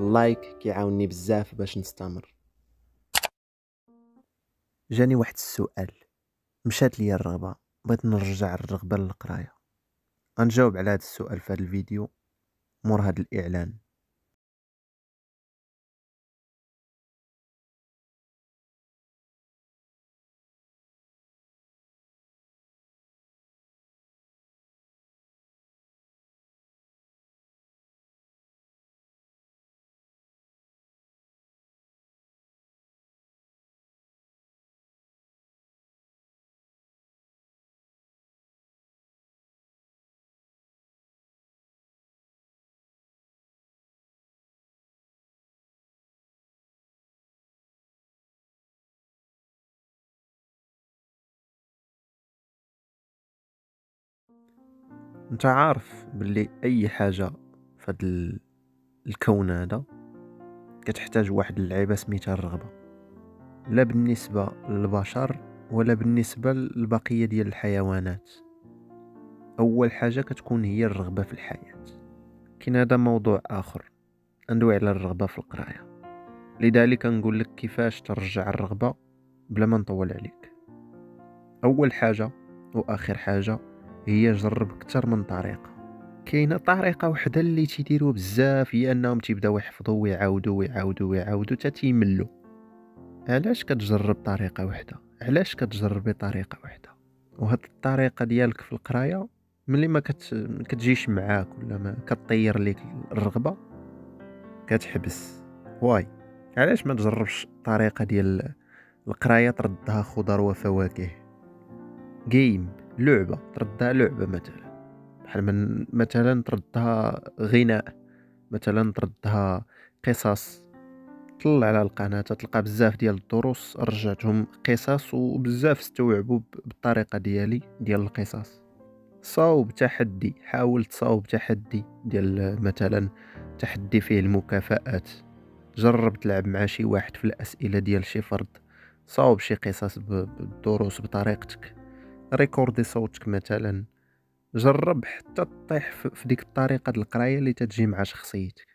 اللايك كيعاونني بزاف باش نستمر. جاني واحد السؤال، مشات ليا الرغبه، بغيت نرجع الرغبه للقرايه. غنجاوب على هذا السؤال في هذا الفيديو مور هذا الاعلان. انت عارف باللي اي حاجه في هذا الكون هذا كتحتاج واحد اللعيبه سميتها الرغبه، لا بالنسبه للبشر ولا بالنسبه للبقيه ديال الحيوانات. اول حاجه كتكون هي الرغبه في الحياه. كاين هذا موضوع اخر، ندوي على الرغبه في القرايه. لذلك نقول لك كيفاش ترجع الرغبه بلا ما نطول عليك. اول حاجه واخر حاجه هي جرب اكثر من طريقه. كاينه طريقه وحده اللي تيديروا بزاف، هي انهم تيبداو يحفظوا ويعاودوا حتى تيملوا. علاش كتجرب طريقه وحده؟ علاش كتجربي طريقه وحده؟ وهاد الطريقه ديالك في القرايه ملي ما كتجيش معاك ولا ما كطير ليك الرغبه كتحبس. واي علاش ما تجربش الطريقه ديال القرايه تردها خضر وفواكه؟ جيم، لعبه، تردها لعبه مثلا، بحال مثلا تردها غناء، مثلا تردها قصص. طلع على القناه تلقى بزاف ديال الدروس رجعتهم قصص، وبزاف استوعبوا بالطريقه ديالي ديال القصص. صاوب تحدي، حاول تصاوب تحدي ديال مثلا تحدي فيه المكافآت. جرب تلعب مع شي واحد في الاسئله ديال شي فرد، صاوب شي قصص بالدروس بطريقتك، ريكوردي صوتك مثلا. جرب حتى تطيح في ديك الطريقه ديال القرايه اللي تتجي مع شخصيتك،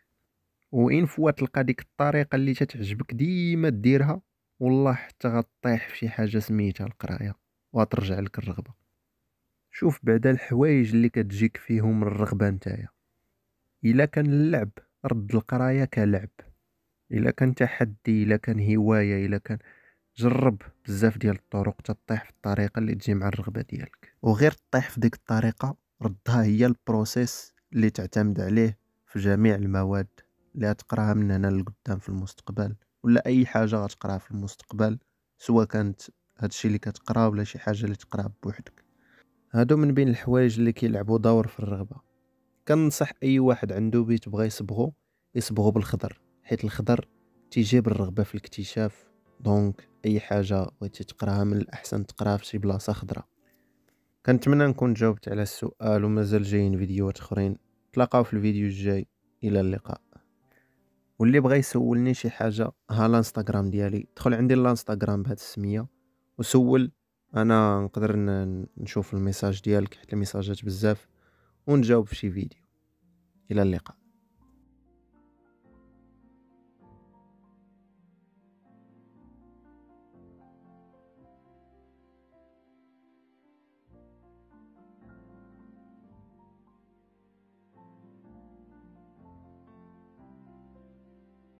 وان فوا تلقى ديك الطريقه اللي تتعجبك ديما ديرها، والله حتى غطيح في شي حاجه سميتها القرايه وغترجع لك الرغبه. شوف بعدا الحوايج اللي كتجيك فيهم الرغبه نتايا. الا كان اللعب رد القرايه كلعب، الا كان تحدي، الا كان هوايه، الا كان، جرب بزاف ديال الطرق تطيح في الطريقه اللي تجي مع الرغبه ديالك. وغير تطيح في ديك الطريقه ردها هي البروسيس اللي تعتمد عليه في جميع المواد اللي غتقراها من هنا لقدام في المستقبل، ولا اي حاجه غتقراها في المستقبل، سواء كانت هادشي اللي كتقرا ولا شي حاجه اللي تقراها بوحدك. هادو من بين الحوايج اللي كيلعبوا دور في الرغبه. كنصح اي واحد عنده بيت بغى يصبغو بالخضر، حيت الخضر تيجيب الرغبه في الاكتشاف. دونك اي حاجه بغيتي تقراها من الاحسن تقراها في شي بلاصه خضراء. كنتمنى نكون جاوبت على السؤال، ومازال جايين فيديوهات اخرين. تلاقاو في الفيديو الجاي، الى اللقاء. واللي بغى يسولني شي حاجه، ها الانستغرام ديالي، دخل عندي الانستغرام بهذه السميه وسول، انا نقدر نشوف الميساج ديالك، حيت الميساجات بزاف، ونجاوب في شي فيديو. الى اللقاء.